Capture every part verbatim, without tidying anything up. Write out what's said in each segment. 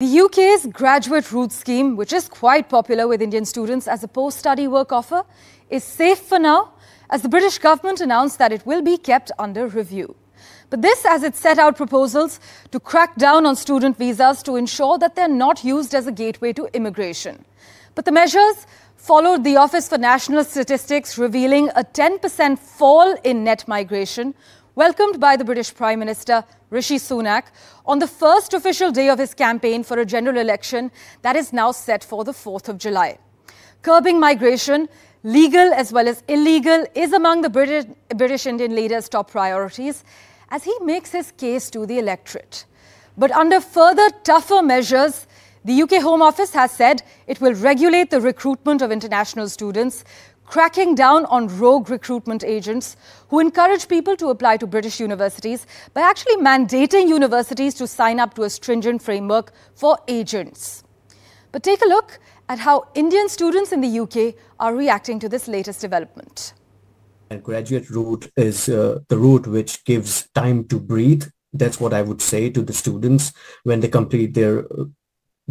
The U K's Graduate Route scheme, which is quite popular with Indian students as a post-study work offer, is safe for now, as the British government announced that it will be kept under review. But this as it set out proposals to crack down on student visas to ensure that they're not used as a gateway to immigration. But the measures followed the Office for National Statistics revealing a ten percent fall in net migration, welcomed by the British Prime Minister, Rishi Sunak, on the first official day of his campaign for a general election that is now set for the fourth of July. Curbing migration, legal as well as illegal, is among the British, British Indian leader's top priorities as he makes his case to the electorate. But under further tougher measures, the U K Home Office has said it will regulate the recruitment of international students, cracking down on rogue recruitment agents who encourage people to apply to British universities by actually mandating universities to sign up to a stringent framework for agents. But take a look at how Indian students in the U K are reacting to this latest development. A graduate route is uh, the route which gives time to breathe. That's what I would say to the students. When they complete their uh,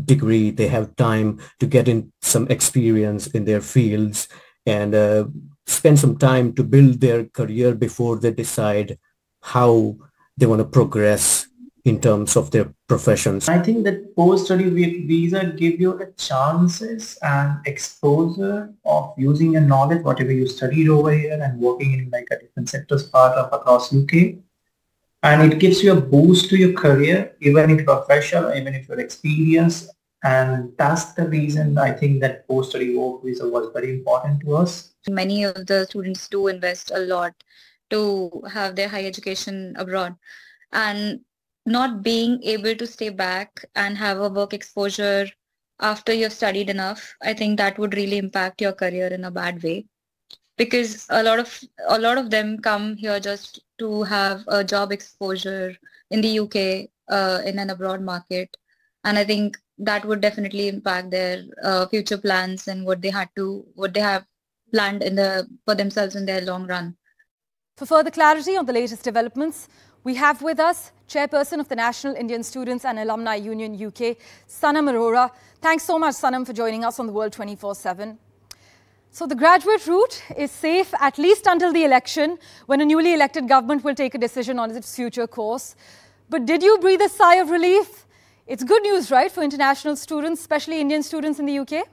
degree, they have time to get in some experience in their fields and uh, spend some time to build their career before they decide how they want to progress in terms of their professions. I think that post-study visa give you the chances and exposure of using your knowledge, whatever you studied over here, and working in like a different sectors part of across U K. And it gives you a boost to your career, even if you're fresh, even if you're experienced. And that's the reason I think that post-study work visa was very important to us. Many of the students do invest a lot to have their higher education abroad, and not being able to stay back and have a work exposure after you've studied enough, I think that would really impact your career in a bad way, because a lot of a lot of them come here just to have a job exposure in the U K uh, in an abroad market, and I think that would definitely impact their uh, future plans and what they had to, what they have planned in the, for themselves in their long run. For further clarity on the latest developments, we have with us Chairperson of the National Indian Students and Alumni Union U K, Sanam Arora. Thanks so much, Sanam, for joining us on The World twenty-four seven. So the graduate route is safe at least until the election, when a newly elected government will take a decision on its future course. But did you breathe a sigh of relief? It's good news, right, for international students, especially Indian students in the U K?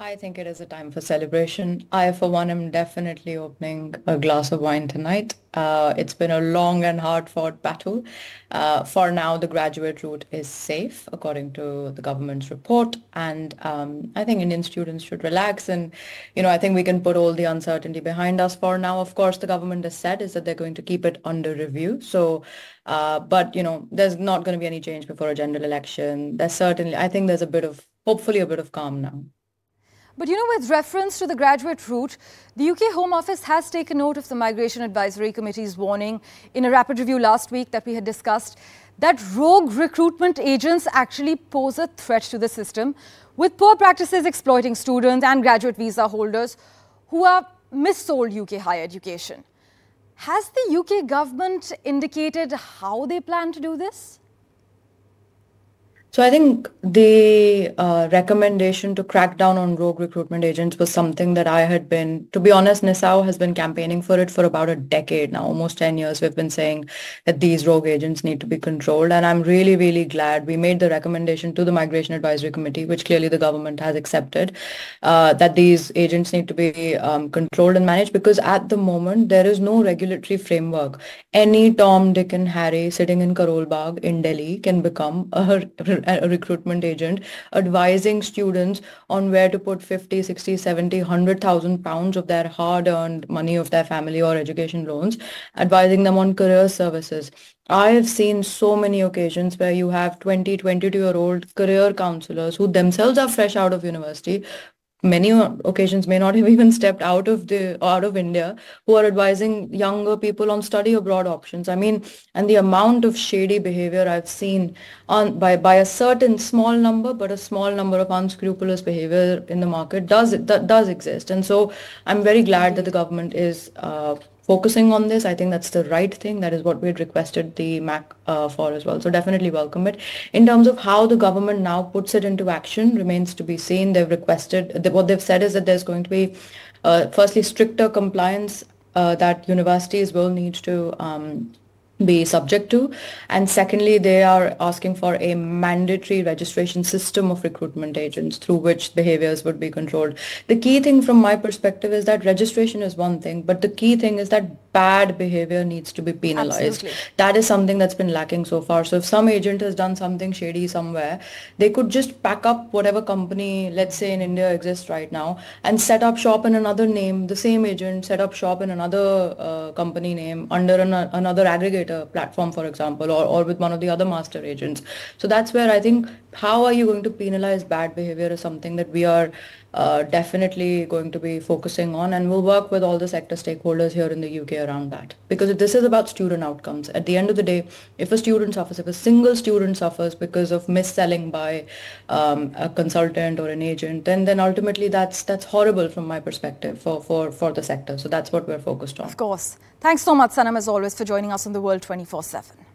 I think it is a time for celebration. I, for one, am definitely opening a glass of wine tonight. Uh, it's been a long and hard-fought battle. Uh, for now, the graduate route is safe, according to the government's report. And um, I think Indian students should relax. And, you know, I think we can put all the uncertainty behind us for now. Of course, the government has said is that they're going to keep it under review. So, uh, but, you know, there's not going to be any change before a general election. There's certainly, I think there's a bit of, hopefully a bit of calm now. But you know, with reference to the graduate route, the U K Home Office has taken note of the Migration Advisory Committee's warning in a rapid review last week that we had discussed, that rogue recruitment agents actually pose a threat to the system, with poor practices exploiting students and graduate visa holders who are missold U K higher education. Has the U K government indicated how they plan to do this? So I think the uh, recommendation to crack down on rogue recruitment agents was something that I had been, to be honest, Nissau has been campaigning for it for about a decade now, almost ten years. We've been saying that these rogue agents need to be controlled. And I'm really, really glad we made the recommendation to the Migration Advisory Committee, which clearly the government has accepted, uh, that these agents need to be um, controlled and managed, because at the moment, there is no regulatory framework. Any Tom, Dick and Harry sitting in Karol Bagh in Delhi can become a a recruitment agent, advising students on where to put fifty, sixty, seventy, one hundred thousand pounds of their hard-earned money of their family or education loans, advising them on career services. I have seen so many occasions where you have twenty, twenty-two-year-old career counselors who themselves are fresh out of university, many occasions may not have even stepped out of the out of India, who are advising younger people on study abroad options. I mean, and the amount of shady behavior I've seen on by by a certain small number, but a small number of unscrupulous behavior in the market does does exist. And so I'm very glad that the government is uh, focusing on this. I think that's the right thing. That is what we had requested the M A C uh, for as well. So definitely welcome it. In terms of how the government now puts it into action remains to be seen. They've requested, what they've said is that there's going to be uh, firstly stricter compliance uh, that universities will need to um, be subject to, and secondly they are asking for a mandatory registration system of recruitment agents through which behaviors would be controlled. The key thing from my perspective is that registration is one thing, but the key thing is that bad behavior needs to be penalized. Absolutely. That is something that's been lacking so far. So if some agent has done something shady somewhere, they could just pack up whatever company, let's say in India, exists right now, and set up shop in another name. The same agent set up shop in another uh, company name under an, another aggregator platform, for example, or, or with one of the other master agents. So that's where I think, how are you going to penalize bad behavior is something that we are uh, definitely going to be focusing on, and we'll work with all the sector stakeholders here in the U K around that, because this is about student outcomes. At the end of the day, if a student suffers, if a single student suffers because of mis-selling by um, a consultant or an agent, then then ultimately that's that's horrible from my perspective for, for, for the sector. So that's what we're focused on. Of course. Thanks so much, Sanam, as always, for joining us on The World twenty-four seven.